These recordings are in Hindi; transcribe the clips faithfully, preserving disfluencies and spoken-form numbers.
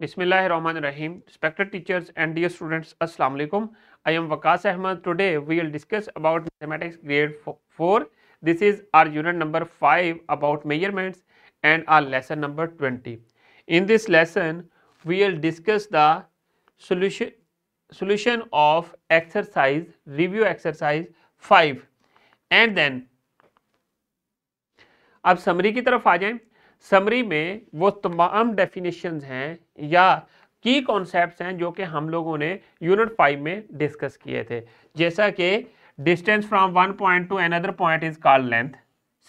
बिस्मिल्लाहिर्रहमानिर्रहीम respected teachers and dear students, अस्सलाम वालेकुम। I am Waqas Ahmed. Today we will discuss about mathematics grade four. This is our unit number five about measurements and our lesson number twenty. In this lesson we will discuss the solution solution of exercise review exercise five and then. अब समरी की तरफ आ जाएं। समरी में वो तमाम डेफिनेशंस हैं या की कॉन्सेप्ट्स हैं जो कि हम लोगों ने यूनिट फाइव में डिस्कस किए थे, जैसा कि distance from one point to another point is called length.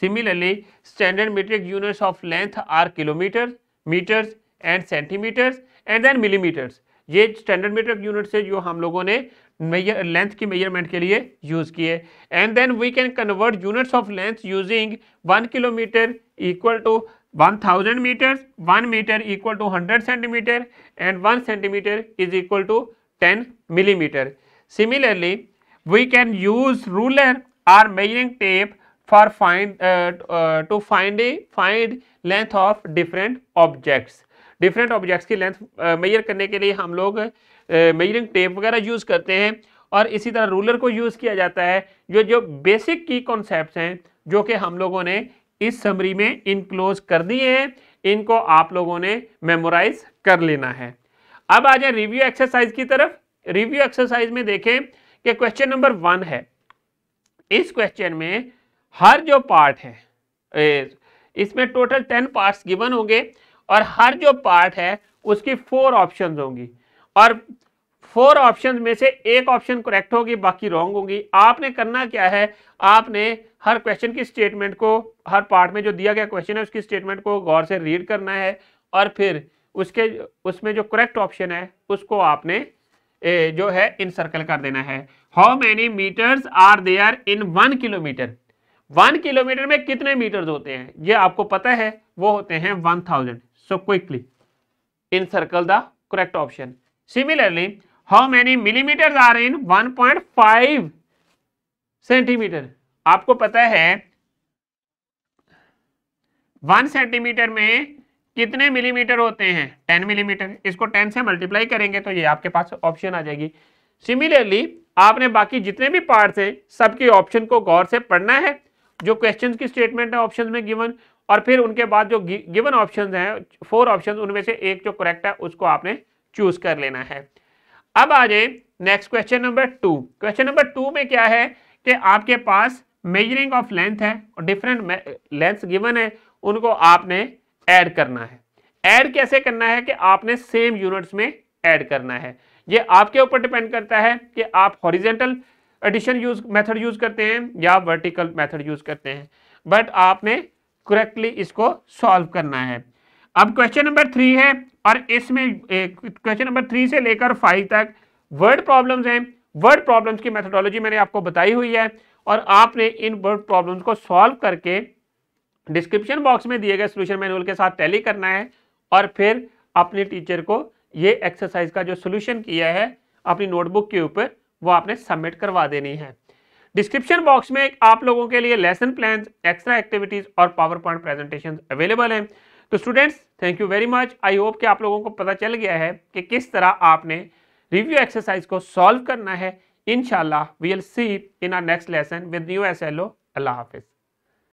Similarly standard metric units of length are kilometre, metres and centimetres and then millimetres. ये स्टैंडर्ड मीट्रिक यूनिट्स है जो हम लोगों ने मेजर लेंथ की मेजरमेंट के लिए यूज़ किए। And then we can convert units of length using one kilometre equal to one thousand metres, one metre equal to hundred centimetre and one centimetre is equal to ten millimetre. Similarly we can use ruler or measuring tape for find to find a find length of different objects. Different objects की लेंथ मेजर करने के लिए हम लोग मेजरिंग टेप वगैरह यूज़ करते हैं, और इसी तरह रूलर को यूज़ किया जाता है। जो जो बेसिक की कॉन्सेप्ट्स हैं जो कि हम लोगों ने इस समरी में इनक्लोज कर दिए हैं, इनको आप लोगों ने मेमोराइज कर लेना है। अब आ जाए रिव्यू एक्सरसाइज की तरफ। रिव्यू एक्सरसाइज में देखें कि क्वेश्चन नंबर वन है। इस क्वेश्चन में हर जो पार्ट है, इसमें टोटल टेन पार्ट्स गिवन होंगे, और हर जो पार्ट है उसकी फोर ऑप्शंस होंगी, और फोर ऑप्शंस में से एक ऑप्शन करेक्ट होगी, बाकी रॉन्ग होंगी। आपने करना क्या है, आपने हर क्वेश्चन की स्टेटमेंट को, हर पार्ट में जो दिया गया क्वेश्चन है उसकी स्टेटमेंट को गौर से रीड करना है, और फिर उसके उसमें जो करेक्ट ऑप्शन है उसको आपने ए, जो है इन सर्कल कर देना है। How many metres are there in one kilometre. One kilometre में कितने मीटर्स होते हैं ये आपको पता है, वो होते हैं one thousand. So quickly encircle the correct option. Similarly, how many millimeters are in one point five centimeter? आपको पता है वन सेंटीमीटर में कितने मिलीमीटर होते हैं, टेन मिलीमीटर। इसको टेन से मल्टीप्लाई करेंगे तो ये आपके पास ऑप्शन आ जाएगी। सिमिलरली आपने बाकी जितने भी पार्ट्स हैं सबकी ऑप्शन को गौर से पढ़ना है, जो क्वेश्चंस की स्टेटमेंट है ऑप्शन में गिवन, और फिर उनके बाद जो गिवन ऑप्शंस हैं फोर ऑप्शंस, उनमें से एक जो करेक्ट है उसको आपने चूज कर लेना है। अब आ जाए next question number two. Question number two में क्या है कि आपके पास मेजरिंग ऑफ लेंथ है और डिफरेंट लेंथ्स गिवन है, उनको आपने ऐड करना है। ऐड कैसे करना है कि आपने सेम यूनिट्स में ऐड करना है। ये आपके ऊपर डिपेंड करता है कि आप horizontal addition use method use करते हैं या वर्टिकल मेथड यूज करते हैं, बट आपने करेक्टली इसको सॉल्व करना है। अब क्वेश्चन नंबर थ्री है, और इसमें क्वेश्चन नंबर थ्री से लेकर फाइव तक वर्ड प्रॉब्लम्स हैं। वर्ड प्रॉब्लम्स की मेथोडोलॉजी मैंने आपको बताई हुई है, और आपने इन वर्ड प्रॉब्लम्स को सॉल्व करके डिस्क्रिप्शन बॉक्स में दिए गए सोल्यूशन मैनुअल के साथ टैली करना है, और फिर अपने टीचर को ये एक्सरसाइज का जो सोल्यूशन किया है अपनी नोटबुक के ऊपर वो आपने सबमिट करवा देनी है। डिस्क्रिप्शन बॉक्स में आप लोगों के लिए लेसन प्लान्स, एक्स्ट्रा एक्टिविटीज़ और पावर पॉइंट प्रेजेंटेशंस अवेलेबल हैं। तो students, thank you very much. I hope कि आप लोगों को पता चल गया है कि किस तरह आपने रिव्यू एक्सरसाइज को सॉल्व करना है। इंशाल्लाह we will see in our next lesson with new S L O. अल्लाह हाफिज़।